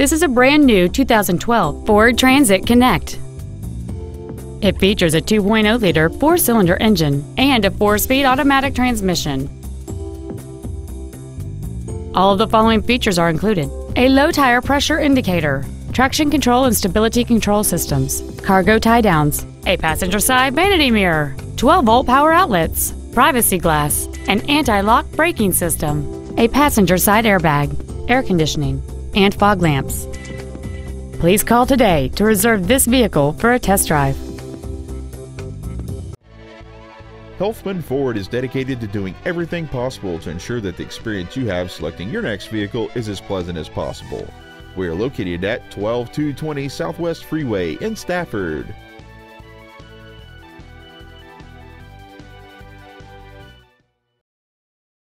This is a brand new 2012 Ford Transit Connect. It features a 2.0-liter four-cylinder engine and a four-speed automatic transmission. All of the following features are included: a low tire pressure indicator, traction control and stability control systems, cargo tie-downs, a passenger side vanity mirror, 12-volt power outlets, privacy glass, an anti-lock braking system, a passenger side airbag, air conditioning, and fog lamps. Please call today to reserve this vehicle for a test drive. Helfman Ford is dedicated to doing everything possible to ensure that the experience you have selecting your next vehicle is as pleasant as possible. We are located at 12220 Southwest Freeway in Stafford.